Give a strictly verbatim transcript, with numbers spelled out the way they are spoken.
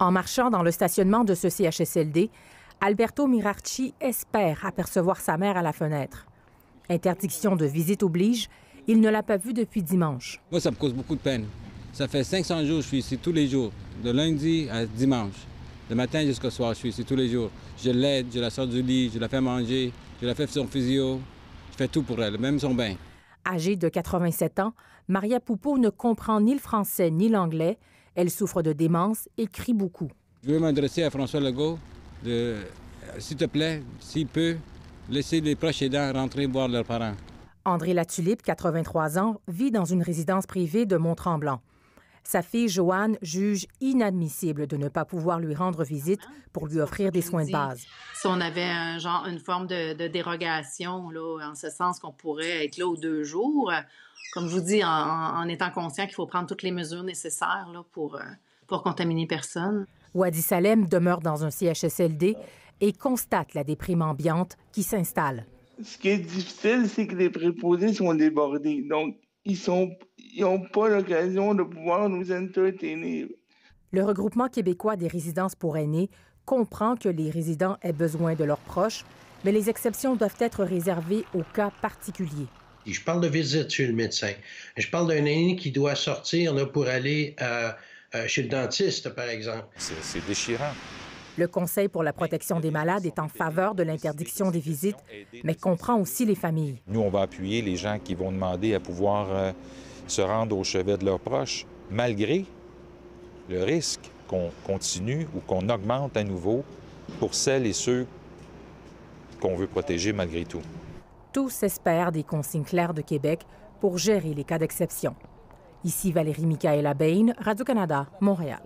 En marchant dans le stationnement de ce C H S L D, Alberto Mirarchi espère apercevoir sa mère à la fenêtre. Interdiction de visite oblige, il ne l'a pas vue depuis dimanche. Moi, ça me cause beaucoup de peine. Ça fait cinq cents jours que je suis ici tous les jours, de lundi à dimanche. Le matin jusqu'au soir, je suis ici tous les jours. Je l'aide, je la sors du lit, je la fais manger, je la fais son physio. Je fais tout pour elle, même son bain. Âgée de quatre-vingt-sept ans, Maria Poupeau ne comprend ni le français ni l'anglais. Elle souffre de démence et crie beaucoup. Je veux m'adresser à François Legault. De... S'il te plaît, s'il peut, laissez les proches aidants rentrer voir leurs parents. André Latulippe, quatre-vingt-trois ans, vit dans une résidence privée de Mont-Tremblant. Sa fille Joanne juge inadmissible de ne pas pouvoir lui rendre visite pour lui offrir des soins de base. Si on avait un genre, une forme de, de dérogation, là, en ce sens qu'on pourrait être là aux deux jours, comme je vous dis, en, en étant conscient qu'il faut prendre toutes les mesures nécessaires là, pour, pour contaminer personne. Wadi Salem demeure dans un C H S L D et constate la déprime ambiante qui s'installe. Ce qui est difficile, c'est que les préposés sont débordés, donc ils sont ils n'ont pas l'occasion de pouvoir nous entretenir. Le regroupement québécois des résidences pour aînés comprend que les résidents aient besoin de leurs proches, mais les exceptions doivent être réservées aux cas particuliers. Je parle de visite chez le médecin. Je parle d'un aîné qui doit sortir là, pour aller euh, chez le dentiste, par exemple. C'est déchirant. Le Conseil pour la protection des malades est en faveur de l'interdiction des visites, mais comprend aussi les familles. Nous, on va appuyer les gens qui vont demander à pouvoir euh, se rendre au chevet de leurs proches, malgré le risque qu'on continue ou qu'on augmente à nouveau pour celles et ceux qu'on veut protéger malgré tout. Tous espèrent des consignes claires de Québec pour gérer les cas d'exception. Ici Valérie-Micaela Bain, Radio-Canada, Montréal.